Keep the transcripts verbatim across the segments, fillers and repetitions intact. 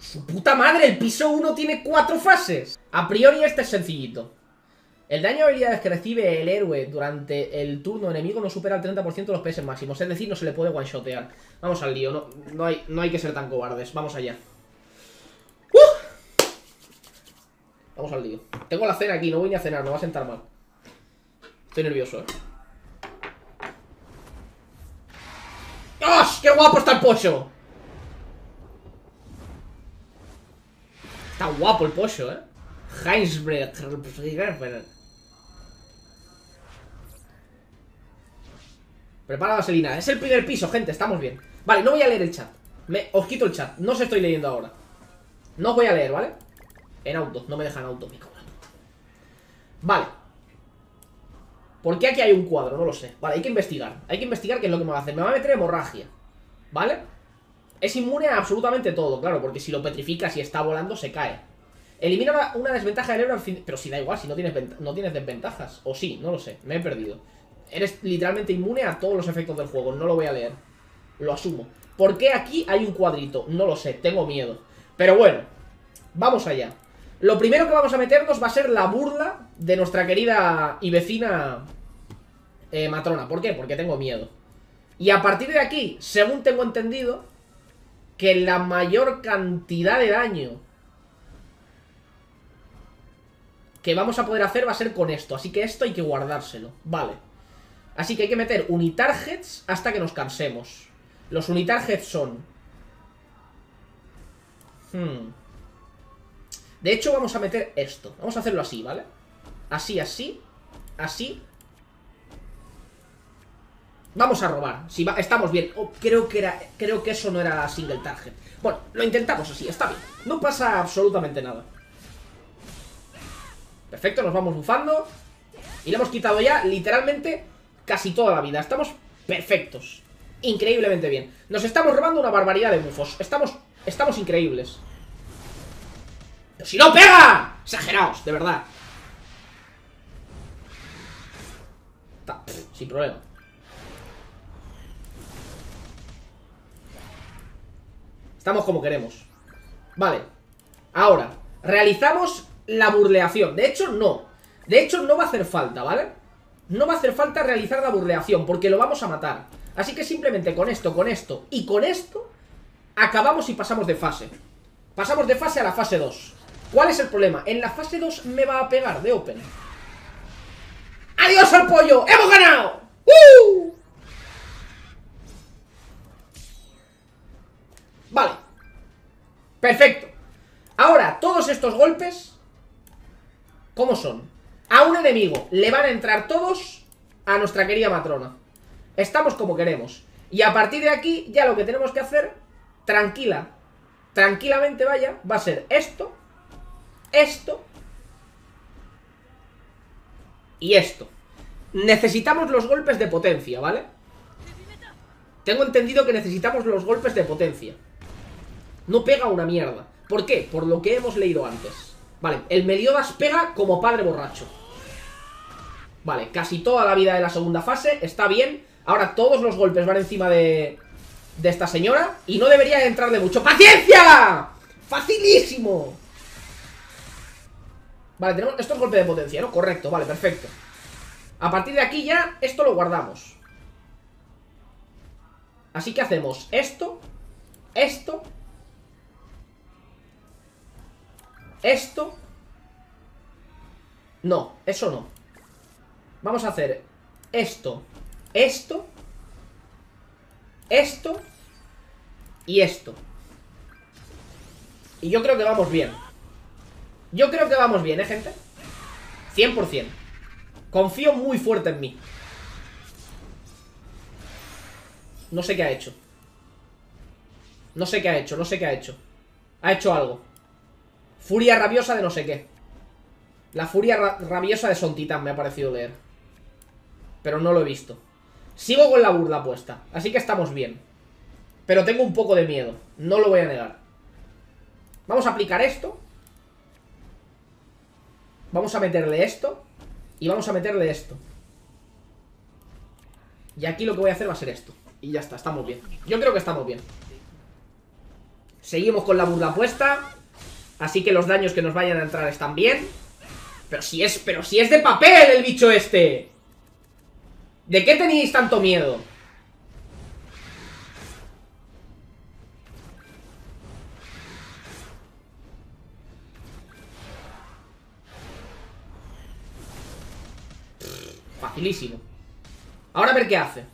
¡Su puta madre! El piso uno tiene cuatro fases. A priori este es sencillito. El daño de habilidades que recibe el héroe durante el turno enemigo no supera el treinta por ciento de los P S máximos. Es decir, no se le puede one-shotear. Vamos al lío, no, no, hay, no hay que ser tan cobardes. Vamos allá. ¡Uh! Vamos al lío. Tengo la cena aquí, no voy ni a cenar, me va a sentar mal. Estoy nervioso, ¿eh? ¡Dios! ¡Qué guapo está el pocho! Está guapo el pocho, ¿eh? Heinz Brecht. Prepara vaselina. Es el primer piso, gente. Estamos bien. Vale, no voy a leer el chat. Me... Os quito el chat. No os estoy leyendo ahora. No os voy a leer, ¿vale? En auto. No me dejan auto, me cago en la puta. Vale. ¿Por qué aquí hay un cuadro? No lo sé. Vale, hay que investigar. Hay que investigar qué es lo que me va a hacer. Me va a meter hemorragia. ¿Vale? Es inmune a absolutamente todo, claro. Porque si lo petrificas y está volando, se cae. Elimina una desventaja del héroe al fin... Pero si da igual, si no tienes, no tienes desventajas. O sí, no lo sé, me he perdido. Eres literalmente inmune a todos los efectos del juego. No lo voy a leer, lo asumo. ¿Por qué aquí hay un cuadrito? No lo sé, tengo miedo. Pero bueno, vamos allá. Lo primero que vamos a meternos va a ser la burla de nuestra querida y vecina eh, Matrona. ¿Por qué? Porque tengo miedo. Y a partir de aquí, según tengo entendido, que la mayor cantidad de daño que vamos a poder hacer va a ser con esto. Así que esto hay que guardárselo, vale. Así que hay que meter unitargets hasta que nos cansemos. Los unitargets son hmm. De hecho vamos a meter esto. Vamos a hacerlo así, ¿vale? Así, así, así. Vamos a robar, si va... estamos bien. Oh, creo que era... creo que eso no era single target. Bueno, lo intentamos así, está bien. No pasa absolutamente nada. Perfecto, nos vamos bufando. Y le hemos quitado ya, literalmente, casi toda la vida. Estamos perfectos. Increíblemente bien. Nos estamos robando una barbaridad de bufos. Estamos, estamos increíbles. ¡Pero si no pega! Exageraos, de verdad. Ta, pff, sin problema. Estamos como queremos. Vale. Ahora, realizamos... la burleación, de hecho no. De hecho no va a hacer falta, ¿vale? No va a hacer falta realizar la burleación, porque lo vamos a matar. Así que simplemente con esto, con esto y con esto acabamos y pasamos de fase. Pasamos de fase a la fase dos. ¿Cuál es el problema? En la fase dos me va a pegar de open. ¡Adiós al pollo! ¡Hemos ganado! ¡Uh! Vale. Perfecto. Ahora, todos estos golpes... ¿cómo son? A un enemigo le van a entrar todos a nuestra querida Matrona. Estamos como queremos. Y a partir de aquí ya lo que tenemos que hacer, tranquila, tranquilamente vaya, va a ser esto, esto y esto. Necesitamos los golpes de potencia, ¿vale? Tengo entendido que necesitamos los golpes de potencia. No pega una mierda. ¿Por qué? Por lo que hemos leído antes. Vale, el Meliodas pega como padre borracho. Vale, casi toda la vida de la segunda fase. Está bien, ahora todos los golpes van encima de, de esta señora. Y no debería entrarle mucho. ¡Paciencia! ¡Facilísimo! Vale, tenemos estos golpes de potencia, ¿no? Correcto, vale, perfecto. A partir de aquí ya, esto lo guardamos. Así que hacemos esto, esto, esto. No, eso no. Vamos a hacer esto, esto, esto y esto. Y yo creo que vamos bien. Yo creo que vamos bien, ¿eh, gente? cien por ciento. Confío muy fuerte en mí. No sé qué ha hecho. No sé qué ha hecho, no sé qué ha hecho. Ha hecho algo. Furia rabiosa de no sé qué. La furia ra rabiosa de Son Titán me ha parecido leer. Pero no lo he visto. Sigo con la burla puesta, así que estamos bien. Pero tengo un poco de miedo, no lo voy a negar. Vamos a aplicar esto. Vamos a meterle esto. Y vamos a meterle esto. Y aquí lo que voy a hacer va a ser esto. Y ya está, estamos bien. Yo creo que estamos bien. Seguimos con la burla puesta. Así que los daños que nos vayan a entrar están bien. Pero si es, pero si es de papel el bicho este. ¿De qué tenéis tanto miedo? Facilísimo. Ahora a ver qué hace.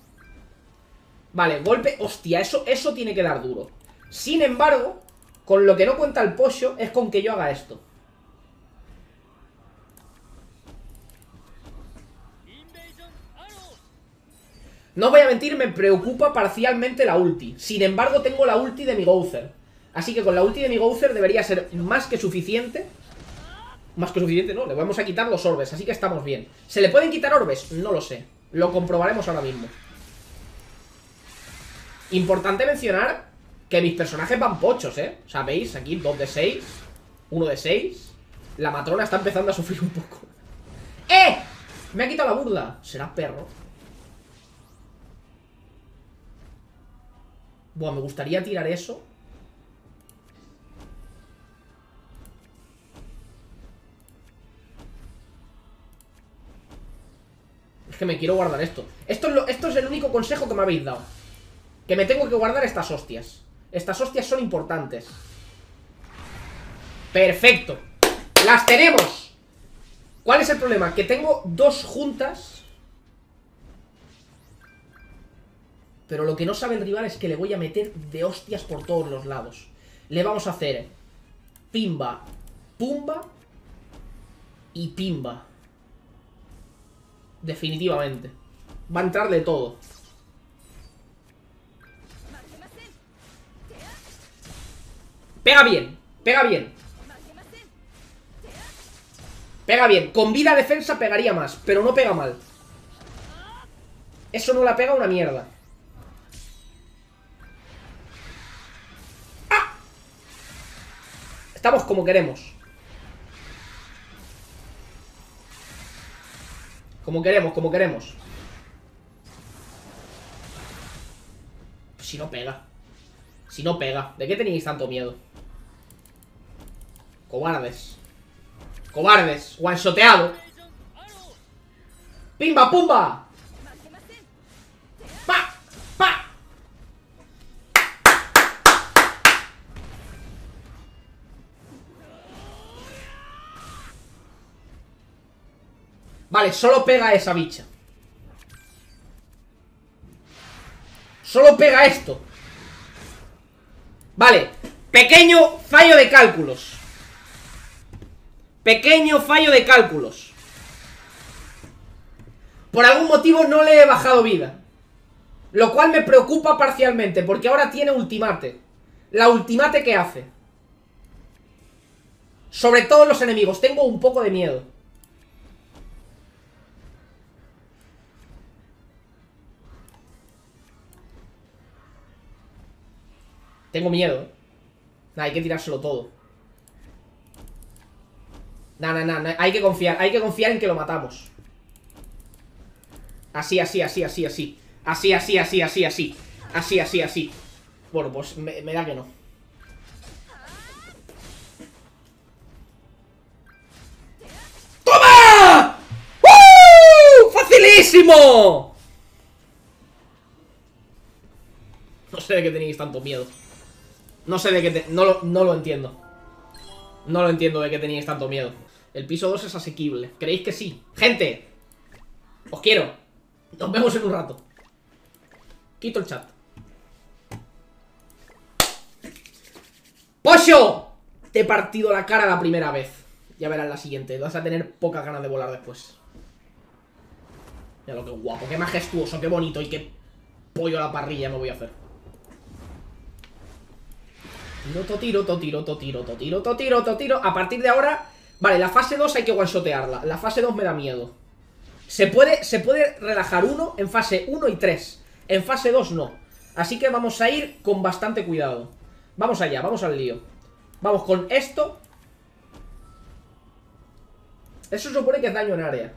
Vale, golpe. Hostia, eso, eso tiene que dar duro. Sin embargo, con lo que no cuenta el pollo es con que yo haga esto. No voy a mentir, me preocupa parcialmente la ulti. Sin embargo, tengo la ulti de mi Gowther. Así que con la ulti de mi Gowther debería ser más que suficiente. Más que suficiente, no, le vamos a quitar los orbes, así que estamos bien. ¿Se le pueden quitar orbes? No lo sé. Lo comprobaremos ahora mismo. Importante mencionar que mis personajes van pochos, ¿eh? O sea, veis, aquí dos de seis, uno de seis. La matrona está empezando a sufrir un poco. ¡Eh! Me ha quitado la burla. ¿Será perro? Buah, me gustaría tirar eso. Es que me quiero guardar esto. Esto es, lo, esto es el único consejo que me habéis dado. Que me tengo que guardar estas hostias. Estas hostias son importantes. Perfecto. ¡Las tenemos! ¿Cuál es el problema? Que tengo dos juntas. Pero lo que no sabe el rival es que le voy a meter de hostias por todos los lados. Le vamos a hacer pimba, pumba y pimba. Definitivamente. Va a entrar de todo. Pega bien, pega bien. Pega bien, con vida defensa pegaría más, pero no pega mal. Eso no la pega una mierda. ¡Ah! Estamos como queremos. Como queremos, como queremos. Si no pega. Si no pega. ¿De qué tenéis tanto miedo? Cobardes. Cobardes. One-shoteado. ¡Pimba, pumba! ¡Pa! ¡Pa! Vale, solo pega a esa bicha. Solo pega a esto. Vale, pequeño fallo de cálculos. Pequeño fallo de cálculos. Por algún motivo no le he bajado vida. Lo cual me preocupa parcialmente, porque ahora tiene ultimate. La ultimate que hace. Sobre todo los enemigos, tengo un poco de miedo. Tengo miedo, ¿eh? Nah, hay que tirárselo todo. Nah, nah, nah, nah, hay que confiar. Hay que confiar en que lo matamos. Así, así, así, así, así. Así, así, así, así, así. Así, así, así. Bueno, pues me, me da que no. ¡Toma! ¡Uh! ¡Facilísimo! No sé de qué tenéis tanto miedo. No sé de qué... Te... No, lo, no lo entiendo. No lo entiendo de qué teníais tanto miedo. El piso dos es asequible. ¿Creéis que sí? ¡Gente! ¡Os quiero! Nos vemos en un rato. Quito el chat. ¡Pocho! Te he partido la cara la primera vez. Ya verás la siguiente. Vas a tener pocas ganas de volar después. Mira lo que guapo. Qué majestuoso, qué bonito y qué pollo a la parrilla me voy a hacer. Tiro, to tiro, to tiro, to tiro, to tiro, to tiro, to tiro. A partir de ahora, vale, la fase dos hay que one-shotearla. La fase dos me da miedo. Se puede, se puede relajar uno en fase uno y tres. En fase dos no. Así que vamos a ir con bastante cuidado. Vamos allá, vamos al lío. Vamos con esto. Eso supone que es daño en área.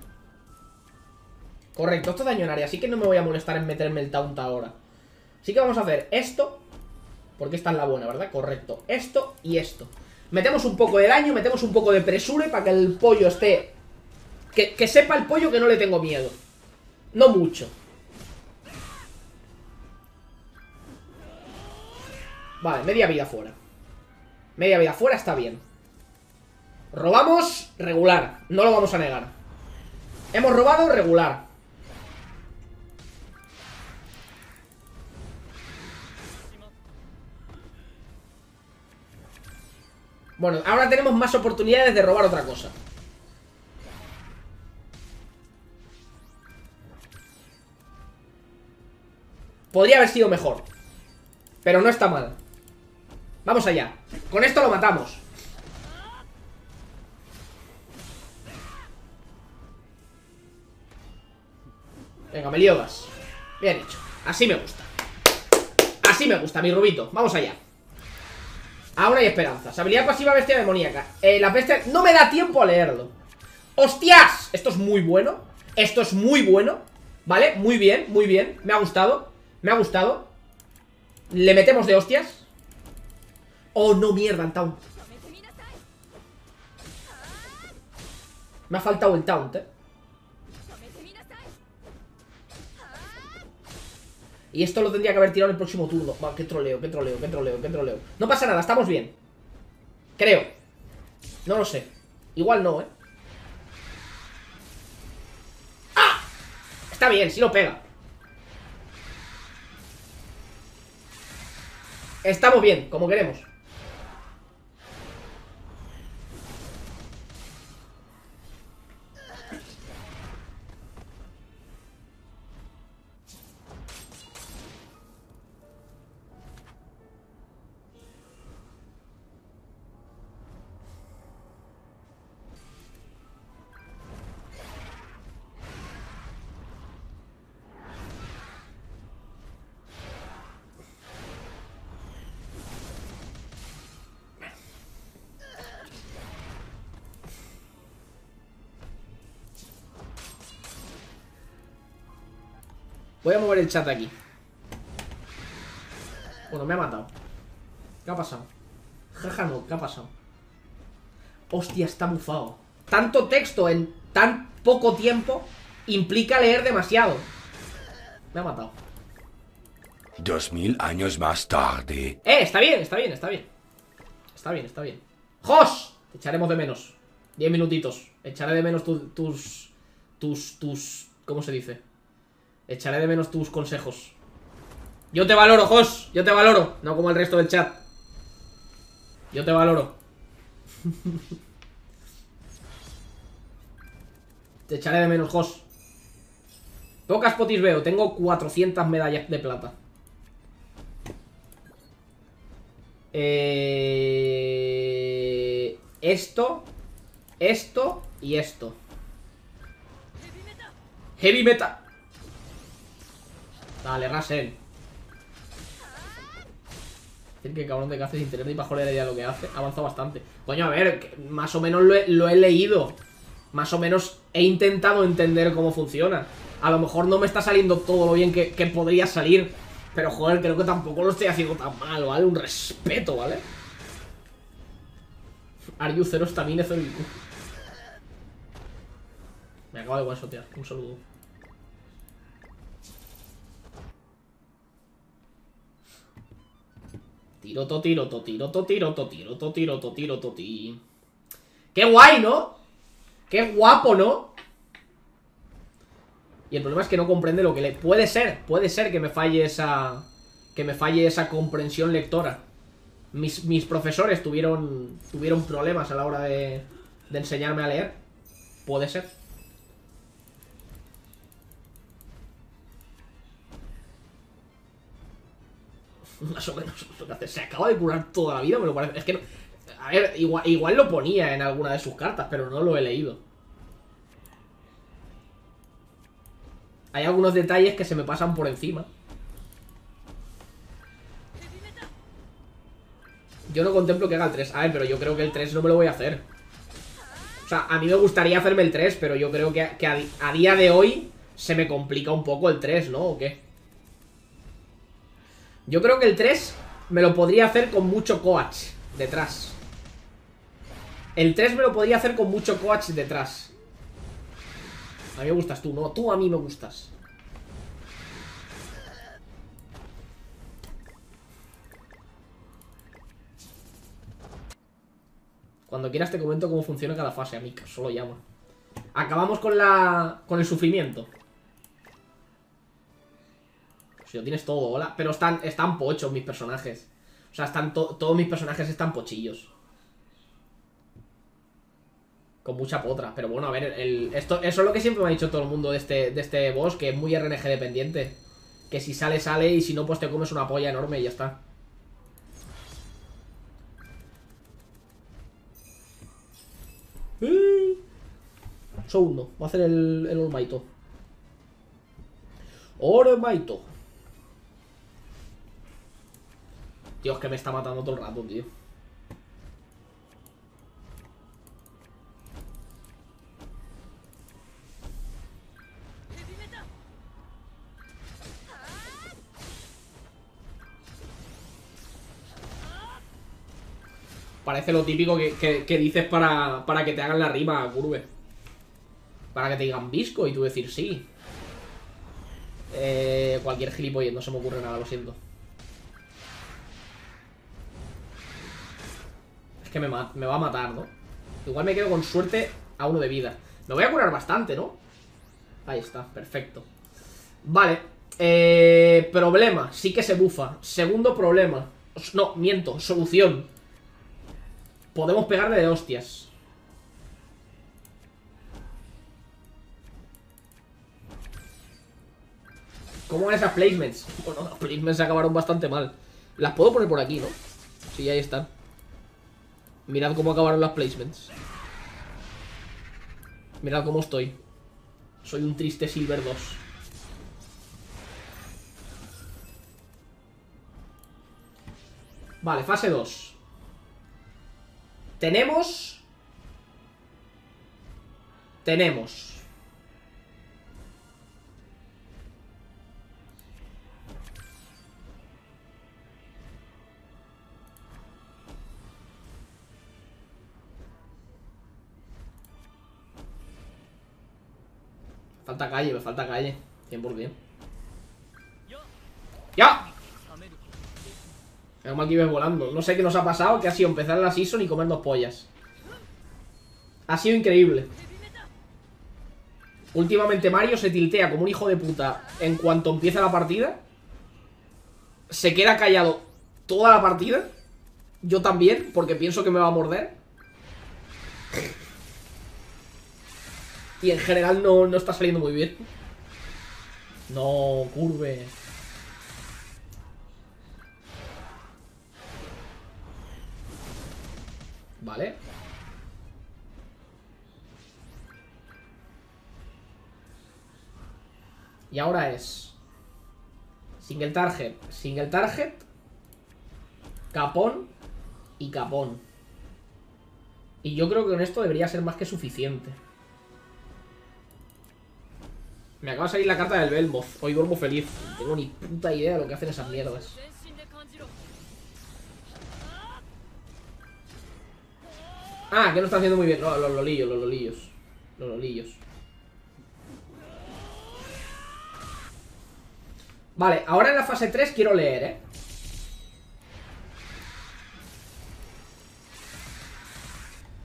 Correcto, esto es daño en área. Así que no me voy a molestar en meterme el taunt ahora. Así que vamos a hacer esto. porque esta es la buena, ¿verdad? Correcto, esto y esto. Metemos un poco de daño, metemos un poco de presure para que el pollo esté... Que, que sepa el pollo que no le tengo miedo. No mucho. Vale, media vida fuera. Media vida fuera está bien. Robamos regular, no lo vamos a negar. Hemos robado regular. Bueno, ahora tenemos más oportunidades de robar otra cosa. Podría haber sido mejor, pero no está mal. Vamos allá. Con esto lo matamos. Venga, Meliodas. Bien hecho. Así me gusta. Así me gusta, mi rubito. Vamos allá. Aún hay esperanzas. Habilidad pasiva bestia demoníaca. Eh, la bestia... No me da tiempo a leerlo. ¡Hostias! Esto es muy bueno. Esto es muy bueno. Vale, muy bien, muy bien. Me ha gustado. Me ha gustado. Le metemos de hostias. Oh, no, mierda, el taunt. Me ha faltado el taunt, eh. Y esto lo tendría que haber tirado en el próximo turno. Va, qué troleo, qué troleo, qué troleo, qué troleo. No pasa nada, estamos bien. Creo. No lo sé. Igual no, eh. ¡Ah! Está bien, sí lo pega. Estamos bien, como queremos. Voy a mover el chat aquí. Bueno, me ha matado. ¿Qué ha pasado? Jaja, no, ¿qué ha pasado? Hostia, está bufado. Tanto texto en tan poco tiempo implica leer demasiado. Me ha matado. Dos mil años más tarde. Eh, está bien, está bien, está bien. Está bien, está bien. ¡Jos! Te echaremos de menos. Diez minutitos. Echaré de menos tu, tus... Tus... Tus... ¿Cómo se dice? Echaré de menos tus consejos. Yo te valoro, Jos. Yo te valoro. No como el resto del chat. Yo te valoro. Te echaré de menos, Jos. Pocas potis veo. Tengo cuatrocientas medallas de plata. Eh... Esto. Esto. Y esto. Heavy metal. Dale, Russell. Decir que cabrón de que hace sin tener ni pajolera de idea lo que hace. Avanza bastante. Coño, a ver, más o menos lo he, lo he leído. Más o menos he intentado entender cómo funciona. A lo mejor no me está saliendo todo lo bien que, que podría salir. Pero joder, creo que tampoco lo estoy haciendo tan mal, ¿vale? Un respeto, ¿vale? Are you cero stamina, cero I Q. Me acabo de guasotear. Un saludo. Tiro, to, tiro, to, tiro, to, tiro, to, tiro, to, tiro, to, tiro, to, ti. ¡Qué guay!, ¿no? ¡Qué guapo!, ¿no? Y el problema es que no comprende lo que le... Puede ser, puede ser que me falle esa... Que me falle esa comprensión lectora. Mis, mis profesores tuvieron... Tuvieron problemas a la hora de... De enseñarme a leer. Puede ser. Más o menos lo que hace. Se acaba de curar toda la vida, me lo parece. Es que no. A ver, igual, igual lo ponía en alguna de sus cartas, pero no lo he leído. Hay algunos detalles que se me pasan por encima. Yo no contemplo que haga el tres. A ver, pero yo creo que el tres no me lo voy a hacer. O sea, a mí me gustaría hacerme el tres, pero yo creo que, que a, a día de hoy se me complica un poco el tres, ¿no? ¿O qué? Yo creo que el tres me lo podría hacer con mucho coach detrás. El tres me lo podría hacer con mucho coach detrás. A mí me gustas tú, no, tú a mí me gustas. Cuando quieras te comento cómo funciona cada fase, amiga. Solo llama. Acabamos con la... con el sufrimiento. Si lo tienes todo, hola. Pero están, están pochos mis personajes. O sea, están to todos mis personajes están pochillos. Con mucha potra. Pero bueno, a ver, el, esto, eso es lo que siempre me ha dicho todo el mundo de este, de este boss, que es muy R N G dependiente. Que si sale, sale, y si no, pues te comes una polla enorme y ya está. Segundo, voy a hacer el, el All Might. All Might. Tío, es que me está matando todo el rato, tío. Parece lo típico que, que, que dices para, para que te hagan la rima, curve. Para que te digan visco y tú decir sí. Eh, cualquier gilipollez, no se me ocurre nada, lo siento. Es que me, me va a matar, ¿no? Igual me quedo con suerte a uno de vida. Me voy a curar bastante, ¿no? Ahí está, perfecto. Vale, eh, problema, sí que se bufa. Segundo problema, no, miento, solución. Podemos pegarle de hostias. ¿Cómo van esas placements? Bueno, las placements se acabaron bastante mal. Las puedo poner por aquí, ¿no? Sí, ahí están. Mirad cómo acabaron las placements. Mirad cómo estoy. Soy un triste Silver dos. Vale, fase dos. Tenemos... Tenemos... Me falta calle, me falta calle. cien por cien. ¡Ya! Es mal que ibas volando. No sé qué nos ha pasado, que ha sido empezar la season y comer dos pollas. Ha sido increíble. Últimamente Mario se tiltea como un hijo de puta en cuanto empieza la partida. Se queda callado toda la partida. Yo también, porque pienso que me va a morder. Y en general no, no está saliendo muy bien. No, curve. Vale. Y ahora es single target, single target, capón y capón. Y yo creo que con esto debería ser más que suficiente. Me acaba de salir la carta del Belmoth. Hoy duermo feliz. No tengo ni puta idea de lo que hacen esas mierdas. Ah, que no está haciendo muy bien. No, los lolillos, los lolillos. Los lolillos. Vale, ahora en la fase tres quiero leer, ¿eh?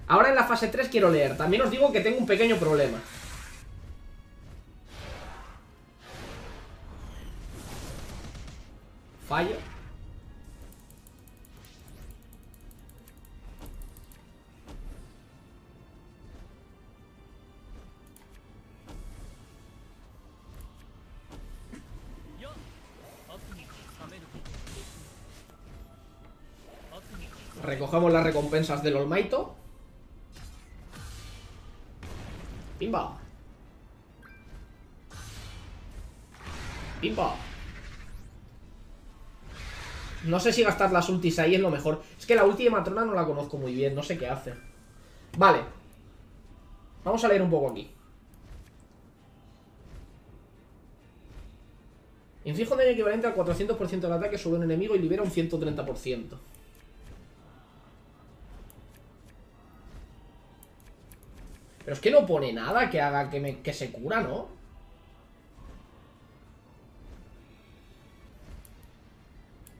Ahora en la fase tres quiero leer. También os digo que tengo un pequeño problema. Fallo. Recogemos las recompensas del All Might. Pimba. Pimba. No sé si gastar las ultis ahí es lo mejor. Es que la ulti de Matrona no la conozco muy bien. No sé qué hace. Vale. Vamos a leer un poco aquí. Inflige un daño equivalente al cuatrocientos por ciento del ataque sobre un enemigo y libera un ciento treinta por ciento. Pero es que no pone nada que haga que, me, que se cura, ¿no?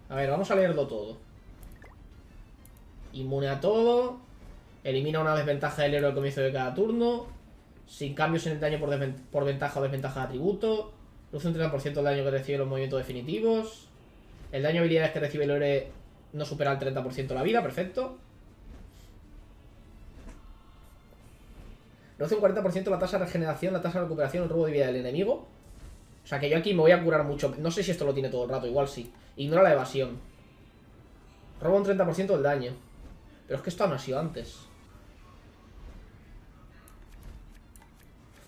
A ver, vamos a leerlo todo. Inmune a todo. Elimina una desventaja del héroe al comienzo de cada turno. Sin cambios en el daño por, por ventaja o desventaja de atributo. Reduce un treinta por ciento del daño que recibe los movimientos definitivos. El daño de habilidades que recibe el héroe no supera el treinta por ciento de la vida, perfecto. Reduce un cuarenta por ciento la tasa de regeneración, la tasa de recuperación, el robo de vida del enemigo. O sea que yo aquí me voy a curar mucho. No sé si esto lo tiene todo el rato, igual sí. Ignora la evasión. Roba un treinta por ciento del daño. Pero es que esto no ha sido antes.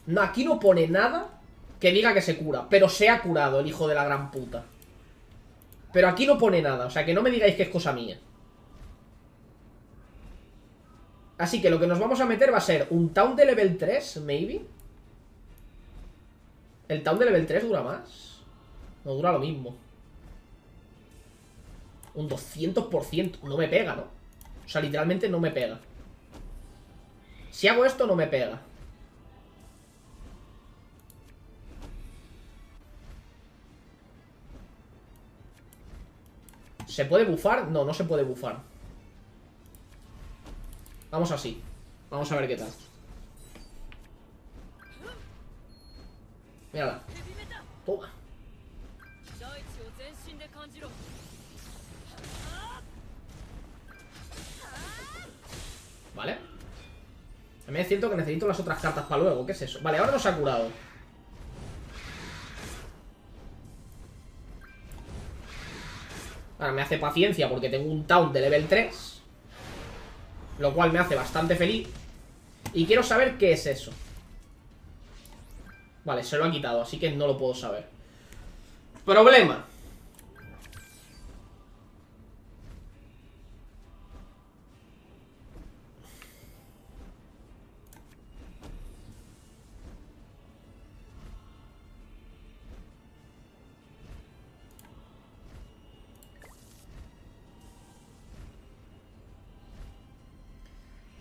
No, aquí no pone nada que diga que se cura. Pero se ha curado el hijo de la gran puta. Pero aquí no pone nada. O sea que no me digáis que es cosa mía. Así que lo que nos vamos a meter va a ser un taunt de level tres, maybe. ¿El taunt de level tres dura más? No, dura lo mismo. Un doscientos por ciento. No me pega, ¿no? O sea, literalmente no me pega. Si hago esto, no me pega. ¿Se puede bufar? No, no se puede bufar. Vamos así. Vamos a ver qué tal. Mírala. Toma. Vale. A mí siento que necesito las otras cartas para luego. ¿Qué es eso? Vale, ahora nos ha curado. Ahora me hace paciencia porque tengo un taunt de level tres. Lo cual me hace bastante feliz. Y quiero saber qué es eso. Vale, se lo ha quitado, así que no lo puedo saber. Problema.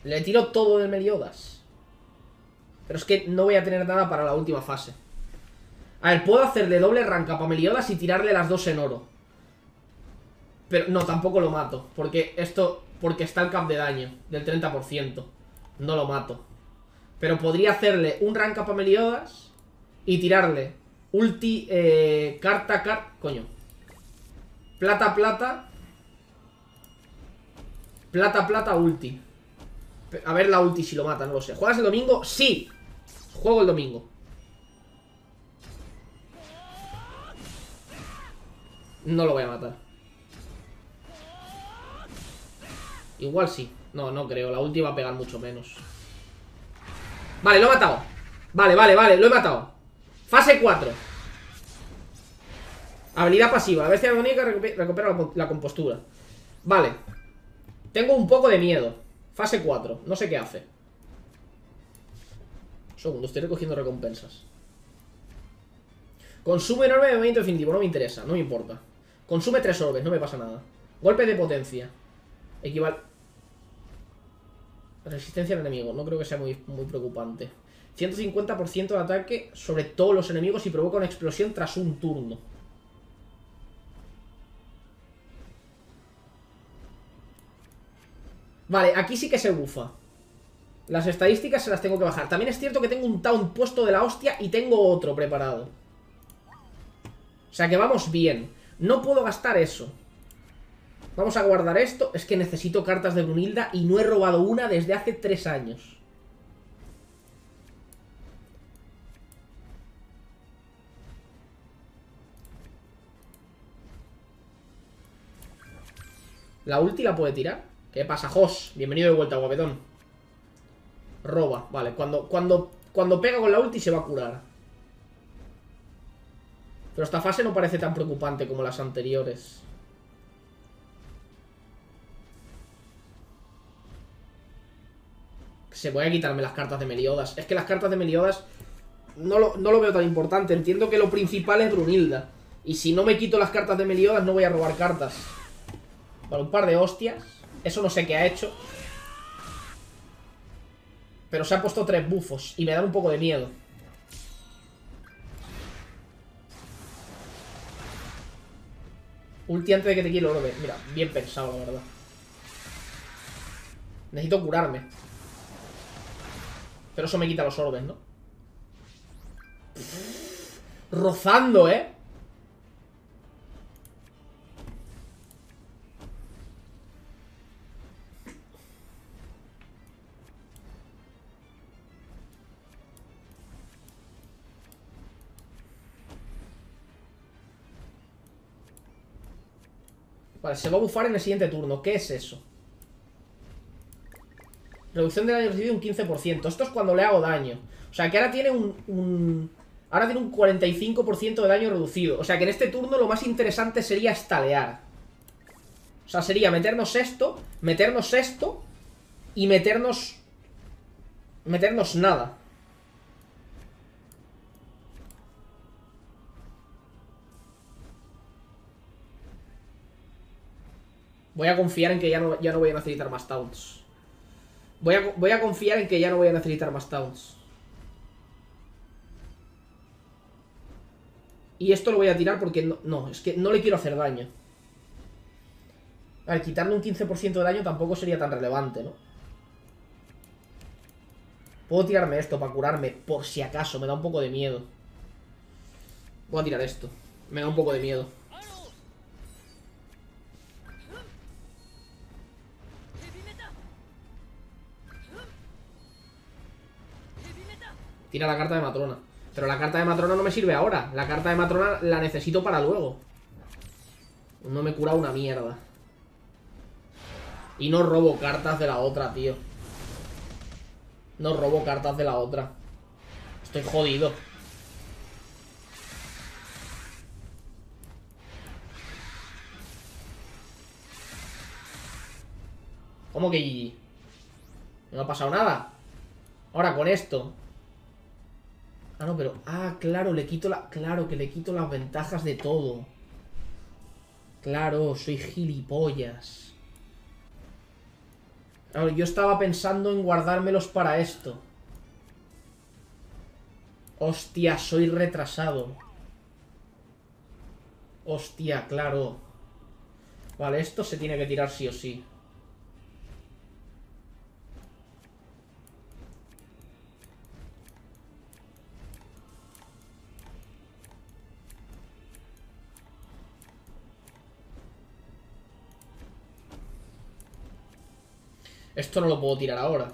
Le tiro todo del Meliodas. Pero es que no voy a tener nada para la última fase. A ver, puedo hacerle doble ranca para Meliodas y tirarle las dos en oro. Pero no, tampoco lo mato. Porque esto, porque está el cap de daño del treinta por ciento. No lo mato. Pero podría hacerle un ranca para Meliodas y tirarle ulti, eh, carta, carta, coño. Plata, plata. Plata, plata, ulti. A ver la ulti si lo mata, no lo sé. ¿Juegas el domingo? ¡Sí! Juego el domingo. No lo voy a matar. Igual sí. No, no creo. La ulti va a pegar mucho menos. Vale, lo he matado. Vale, vale, vale. Lo he matado. Fase cuatro. Habilidad pasiva. La bestia demoníaca recupera la compostura. Vale. Tengo un poco de miedo. Fase cuatro, no sé qué hace. Un segundo, estoy recogiendo recompensas. Consume un orbe de movimiento definitivo, no me interesa, no me importa. Consume tres orbes, no me pasa nada. Golpe de potencia. Equivale. Resistencia al enemigo, no creo que sea muy, muy preocupante. ciento cincuenta por ciento de ataque sobre todos los enemigos y provoca una explosión tras un turno. Vale, aquí sí que se bufa. Las estadísticas se las tengo que bajar. También es cierto que tengo un taunt puesto de la hostia y tengo otro preparado. O sea que vamos bien. No puedo gastar eso. Vamos a guardar esto. Es que necesito cartas de Brunilda y no he robado una desde hace tres años. ¿La ulti la puede tirar? ¿Qué pasa, Jos? Bienvenido de vuelta, guapetón. Roba, vale. Cuando, cuando, cuando pega con la ulti se va a curar. Pero esta fase no parece tan preocupante como las anteriores. Se voy a quitarme las cartas de Meliodas. Es que las cartas de Meliodas no lo, no lo veo tan importante. Entiendo que lo principal es Brunilda. Y si no me quito las cartas de Meliodas, no voy a robar cartas. Vale, un par de hostias. Eso no sé qué ha hecho. Pero se ha puesto tres bufos y me da un poco de miedo. Ulti antes de que te quiero, bro. Mira, bien pensado, la verdad. Necesito curarme. Pero eso me quita los orbes, ¿no? Pff, rozando, ¿eh? Vale, se va a bufar en el siguiente turno. ¿Qué es eso? Reducción de daño recibido un quince por ciento. Esto es cuando le hago daño. O sea, que ahora tiene un... un ahora tiene un cuarenta y cinco por ciento de daño reducido. O sea, que en este turno lo más interesante sería estalear. O sea, sería meternos esto, meternos esto y meternos... meternos nada. Voy a confiar en que ya no, ya no voy a necesitar más taunts. Voy a, voy a confiar en que ya no voy a necesitar más taunts. Y esto lo voy a tirar porque no, no, es que no le quiero hacer daño. A ver, quitarle un quince por ciento de daño tampoco sería tan relevante, ¿no? Puedo tirarme esto para curarme, por si acaso, me da un poco de miedo. Voy a tirar esto, me da un poco de miedo. Tira la carta de Matrona. Pero la carta de Matrona no me sirve ahora. La carta de Matrona la necesito para luego. No me cura una mierda. Y no robo cartas de la otra, tío. No robo cartas de la otra. Estoy jodido. ¿Cómo que G G? No ha pasado nada. Ahora con esto... Ah, no, pero... Ah, claro, le quito la... Claro, que le quito las ventajas de todo. Claro, soy gilipollas. Claro, yo estaba pensando en guardármelos para esto. Hostia, soy retrasado. Hostia, claro. Vale, esto se tiene que tirar sí o sí. Esto no lo puedo tirar ahora.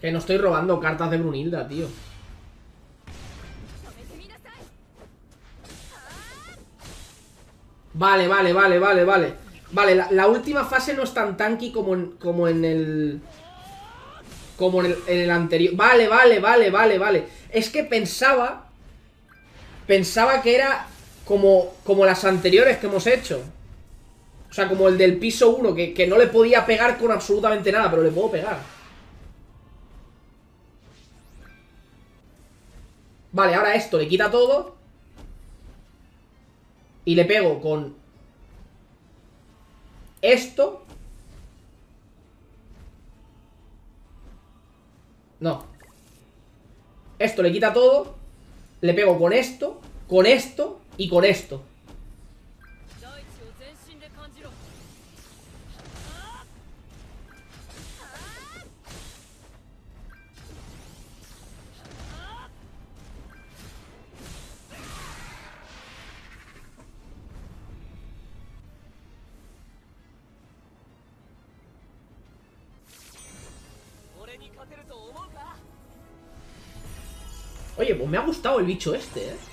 Que no estoy robando cartas de Brunilda, tío. Vale, vale, vale, vale, vale. Vale, la, la última fase no es tan tanky como en, como en el... Como en el, en el anterior. Vale, vale, vale, vale, vale. Es que pensaba... Pensaba que era como, como las anteriores que hemos hecho. O sea, como el del piso uno, que, que no le podía pegar con absolutamente nada, pero le puedo pegar. Vale, ahora esto le quita todo. Y le pego con esto. No. Esto le quita todo. Le pego con esto, con esto y con esto. Oye, pues me ha gustado el bicho este, ¿eh?